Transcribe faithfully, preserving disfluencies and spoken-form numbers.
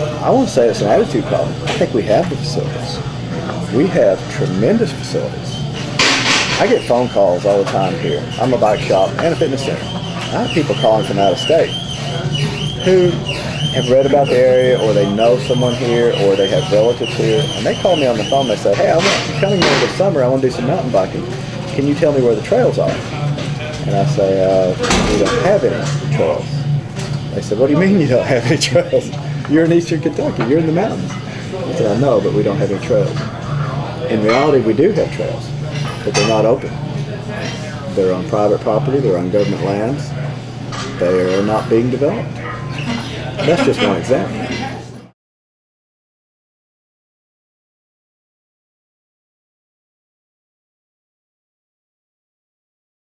I won't say it's an attitude problem. I think we have the facilities. We have tremendous facilities. I get phone calls all the time here. I'm a bike shop and a fitness center. I have people calling from out of state who have read about the area, or they know someone here, or they have relatives here, and they call me on the phone. They say, "Hey, I'm coming here this summer. I want to do some mountain biking. Can you tell me where the trails are?" And I say, uh, "We don't have any trails." They said, "What do you mean you don't have any trails? You're in Eastern Kentucky. You're in the mountains." I said, "I know, but we don't have any trails." In reality, we do have trails, but they're not open. They're on private property. They're on government lands. They are not being developed. That's just one example.